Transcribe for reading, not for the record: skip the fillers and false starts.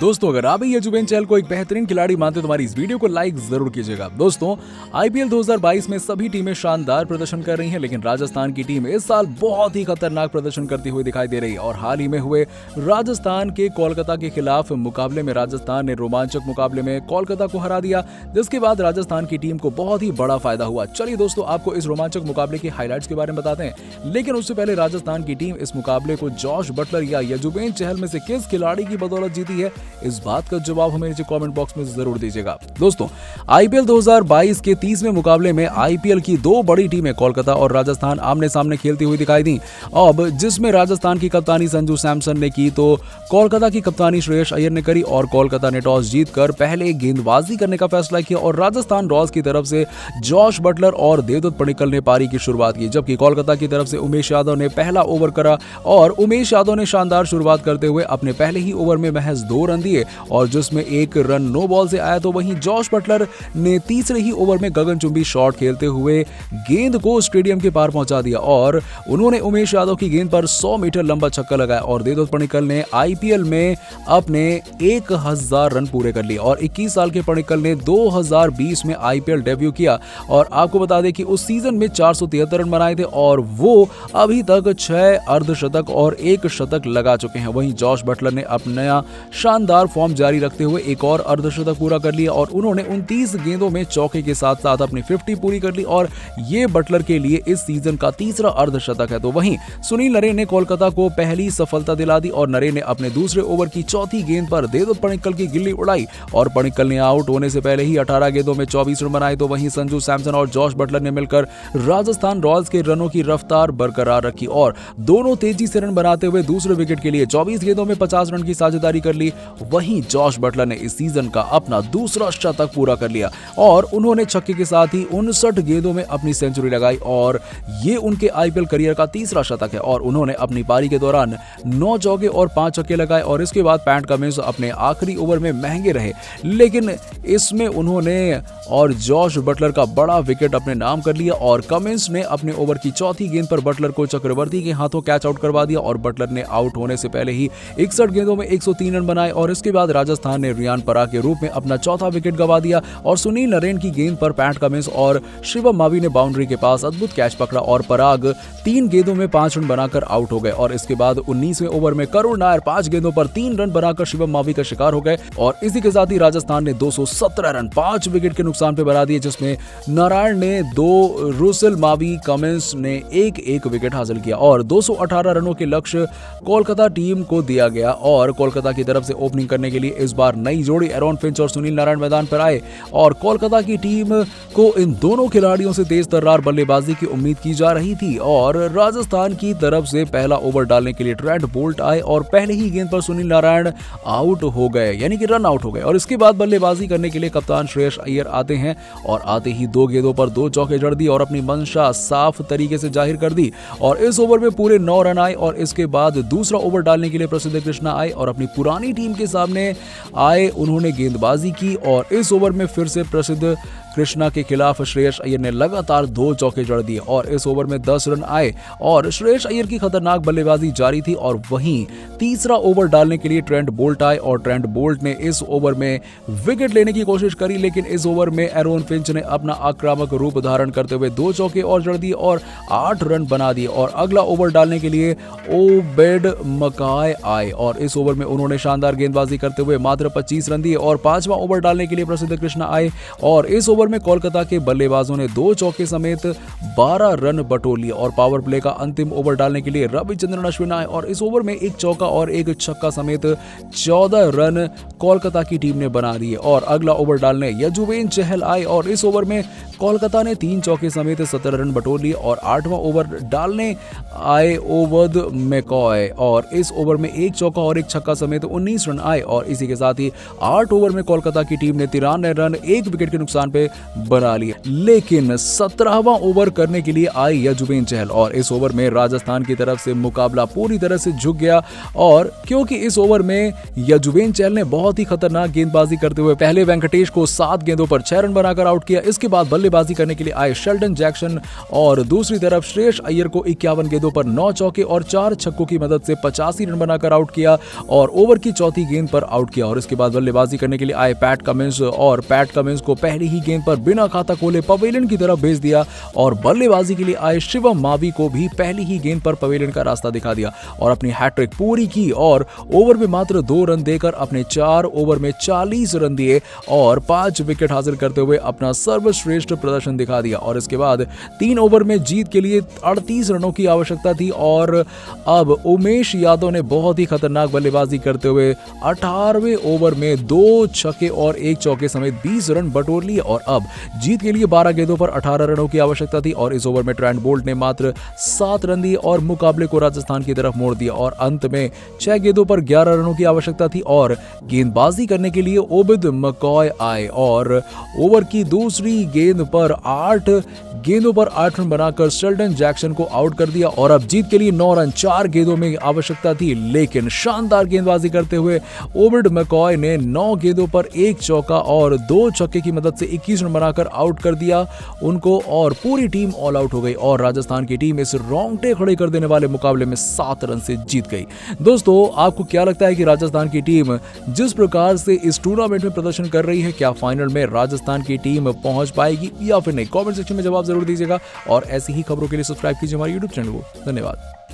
दोस्तों अगर आप भी युजवेंद्र चहल को एक बेहतरीन खिलाड़ी मानते तो हमारी इस वीडियो को लाइक जरूर कीजिएगा। दोस्तों आईपीएल 2022 में सभी टीमें शानदार प्रदर्शन कर रही हैं, लेकिन राजस्थान की टीम इस साल बहुत ही खतरनाक प्रदर्शन करती हुई दिखाई दे रही है। और हाल ही में हुए राजस्थान के कोलकाता के खिलाफ मुकाबले में राजस्थान ने रोमांचक मुकाबले में कोलकाता को हरा दिया, जिसके बाद राजस्थान की टीम को बहुत ही बड़ा फायदा हुआ। चलिए दोस्तों आपको इस रोमांचक मुकाबले के हाईलाइट्स के बारे में बताते हैं, लेकिन उससे पहले राजस्थान की टीम इस मुकाबले को जॉश बटलर या युजवेंद्र चहल में से किस खिलाड़ी की बदौलत जीती है, इस बात का जवाब हमें नीचे कमेंट बॉक्स में जरूर दीजिएगा। दोस्तों आईपीएल 2022 के 30वें मुकाबले में आईपीएल की दो बड़ी टीमें कोलकाता और राजस्थान आमने-सामने खेलती हुई दिखाई दी। अब जिसमें राजस्थान की कप्तानी संजू सैमसन ने की तो कोलकाता की कप्तानी श्रेयस अय्यर ने करी और कोलकाता ने टॉस जीतकर पहले गेंदबाजी करने का फैसला किया और राजस्थान रॉयल्स की तरफ से जॉश बटलर और देवदत्त पडिक्कल ने पारी की शुरुआत की, जबकि कोलकाता की तरफ से उमेश यादव ने पहला ओवर करा और उमेश यादव ने शानदार शुरुआत करते हुए अपने पहले ही ओवर में महज 2 रन दिए और जिसमें 1 रन 9 बॉल से आया। तो वहीं जॉश बटलर ने तीसरे ही ओवर में गगनचुंबी शॉट खेलते हुए गेंद को स्टेडियम के पार पहुंचा दिया और उन्होंने उमेश यादव की गेंद पर 100 मीटर लंबा छक्का लगाया और देवदत्त पडिक्कल ने आईपीएल में अपने 1000 रन पूरे कर लिए। और 21 साल के पडिक्कल ने 2020 में आईपीएल डेब्यू किया और आपको बता दें कि उस सीजन में 473 रन बनाए थे और वो अभी तक 6 अर्धशतक और 1 शतक लगा चुके हैं। वहीं जॉश बटलर ने अपना शानदार फॉर्म जारी रखते हुए एक और अर्धशतक पूरा कर लिया और उन्होंने 29 गेंदों में चौके के साथ साथ अपनी 50 पूरी कर ली और ये बटलर के लिए इस सीजन का 3रा अर्धशतक है। तो वहीं सुनील नरेन ने कोलकाता को पहली सफलता दिला दी और नरेन ने अपने दूसरे ओवर की 4थी गेंद पर देवदत्त पडिक्कल की गिल्ली उड़ाई और पडिक्कल ने आउट होने से पहले ही 18 गेंदों में 24 रन बनाए। तो वहीं संजू सैमसन और जॉश बटलर ने मिलकर राजस्थान रॉयल्स के रनों की रफ्तार बरकरार रखी और दोनों तेजी से रन बनाते हुए दूसरे विकेट के लिए 24 गेंदों में 50 रन की साझेदारी कर ली। वहीं जॉश बटलर ने इस सीजन का अपना दूसरा शतक पूरा कर लिया और उन्होंने छक्के के साथ ही 59 गेंदों में अपनी सेंचुरी लगाई और ये उनके आईपीएल करियर का 3रा शतक है। और उन्होंने अपनी पारी के दौरान 9 चौके और 5 छक्के लगाए और इसके बाद पैट कमिंस अपने आखिरी ओवर में महंगे रहे, लेकिन इसमें उन्होंने और जॉश बटलर का बड़ा विकेट अपने नाम कर लिया और कमिंस ने अपने ओवर की 4थी गेंद पर बटलर को चक्रवर्ती के हाथों कैच आउट करवा दिया और बटलर ने आउट होने से पहले ही 61 गेंदों में 103 रन बनाए। और इसके बाद राजस्थान ने रियान पराग के रूप में अपना 4था विकेट गवा दिया और सुनील नरेन की गेंद पर पैट कमिंस और शिवम मावी ने बाउंड्री के पास अद्भुत कैच पकड़ा और पराग 3 गेंदों में 5 रन बनाकर आउट हो गए। और इसके बाद 19वें ओवर में करुण नायर 5 गेंदों पर 3 रन बनाकर शिवम मावी का शिकार हो गए। और इसी के साथ ही राजस्थान ने 217 रन 5 विकेट के नुकसान पर बना दिए, जिसमें नारायण ने 2, रुसल मावी कमिंस ने 1-1 विकेट हासिल किया और 218 रनों के लक्ष्य कोलकाता टीम को दिया गया। और कोलकाता की तरफ से ओपनिंग करने के लिए इस बार नई जोड़ी एरॉन फिंच और सुनील नारायण मैदान पर आए और कोलकाता की टीम को इन दोनों खिलाड़ियों से तेज तर्रार बल्लेबाजी की उम्मीद की जा रही थी। और राजस्थान की तरफ से पहला ओवर डालने के लिए ट्रेंट बोल्ट आए और पहले ही गेंद पर सुनील नारायण आउट हो गए, यानी कि रन आउट हो गए। और इसके बाद बल्लेबाजी करने के लिए कप्तान श्रेयस अय्यर आते हैं और आते ही 2 गेंदों पर 2 चौके जड़ दी और अपनी मंशा साफ तरीके से जाहिर कर दी। और इस ओवर में पूरे 9 रन आए और इसके बाद दूसरा ओवर डालने के लिए प्रसिद्ध कृष्णा आए और अपनी पुरानी टीम के सामने आए, उन्होंने गेंदबाजी की और इस ओवर में फिर से प्रसिद्ध कृष्णा के खिलाफ श्रेयस अय्यर ने लगातार 2 चौके जड़ दिए और इस ओवर में 10 रन आए। और श्रेयस अय्यर की खतरनाक बल्लेबाजी जारी थी और वहीं तीसरा ओवर डालने के लिए ट्रेंट बोल्ट आए और ट्रेंट बोल्ट ने इस ओवर में विकेट लेने की कोशिश करी, लेकिन इस ओवर में एरोन फिंच ने अपना आक्रामक रूप धारण करते हुए 2 चौके और जड़ दिए और 8 रन बना दिए। और अगला ओवर डालने के लिए ओबेड मकाय आए और इस ओवर में उन्होंने शानदार गेंदबाजी करते हुए मात्र 25 रन दिए। और 5वां ओवर डालने के लिए प्रसिद्ध कृष्णा आए और इस ओवर में कोलकाता के बल्लेबाजों ने 2 चौके समेत 12 रन बटोर लिए। और पावर प्ले का अंतिम ओवर डालने के लिए रविचंद्रन अश्विन आए और इस ओवर में 1 चौका और 1 छक्का समेत 14 रन कोलकाता की टीम ने बना दिए। और अगला ओवर डालने युजवेंद्र चहल आए और इस ओवर में कोलकाता ने 3 चौके समेत 17 रन बटोर लिए। और 8वां ओवर डालने आए ओबेड मैकॉय और इस ओवर में 1 चौका और 1 छक्का समेत 19 रन रन आए और इसी के साथ ही 8 ओवर में कोलकाता की टीम ने 93 रन 1 विकेट के नुकसान पे बना लिए। लेकिन 17वां ओवर करने के लिए आई युजवेंद्र चहल और इस ओवर में राजस्थान की तरफ से मुकाबला पूरी तरह से झुक गया। और क्योंकि इस ओवर में युजवेंद्र चहल ने बहुत ही खतरनाक गेंदबाजी करते हुए पहले वेंकटेश को 7 गेंदों पर 6 रन बनाकर आउट किया। इसके बाद बल्लेबाजी करने के लिए आए शेल्डन जैक्सन और दूसरी तरफ श्रेयस अय्यर को 51 गेंदों पर 9 चौके और 4 छक्कों की मदद से 85 रन बनाकर आउट किया और ओवर की चौथी गेंद पर आउट किया। और इसके बाद बल्लेबाजी करने के लिए आए पैट कमिंस और पैट कमिंस को पहली ही गेंद पर बिना खाता खोले पवेलियन की तरफ भेज दिया और बल्लेबाजी के लिए आए शिवम मावी को भी पहली ही गेंद पर पवेलियन का रास्ता दिखा दिया और अपनी हैट्रिक पूरी की और ओवर में मात्र 2 रन देकर अपने 4 ओवर में 40 रन दिए और 5 विकेट हासिल करते हुए अपना सर्वश्रेष्ठ प्रदर्शन दिखा दिया। और इसके बाद 3 ओवर में जीत के लिए 38 रनों की आवश्यकता थी और अब उमेश यादव ने बहुत ही खतरनाक बल्लेबाजी करते हुए 18वें ओवर में 2 छक्के और 1 चौके समेत 20 रन बटोर लिए और अब जीत के लिए 12 गेंदों पर 18 रनों की आवश्यकता थी और इस ओवर में ट्रेंट बोल्ट ने मात्र 7 रन दिए और मुकाबले को राजस्थान की तरफ मोड़ दिया। और अंत में 6 गेंदों पर 11 रनों की आवश्यकता थी और गेंदबाजी करने के लिए ओबेद मैकॉय आए और ओवर की दूसरी गेंद पर 8 गेंदों पर 8 रन बनाकर शेल्डन जैक्सन को आउट कर दिया और अब जीत के लिए 9 रन 4 गेंदों में आवश्यकता थी। लेकिन शानदार गेंदबाजी करते हुए ओबेड मैकॉय ने 9 गेंदों पर 1 चौका और 2 छक्के की मदद से 21 रन बनाकर आउट कर दिया उनको और पूरी टीम ऑल आउट हो गई और राजस्थान की टीम इस रोंगटे खड़े कर देने वाले मुकाबले में 7 रन से जीत गई। दोस्तों, आपको क्या लगता है कि राजस्थान की टीम जिस प्रकार से इस टूर्नामेंट में प्रदर्शन कर रही है, क्या फाइनल में राजस्थान की टीम पहुंच पाएगी या फिर नहीं? कमेंट सेक्शन में जवाब जरूर दीजिएगा और ऐसी ही खबरों के लिए सब्सक्राइब कीजिए हमारे YouTube चैनल को। धन्यवाद।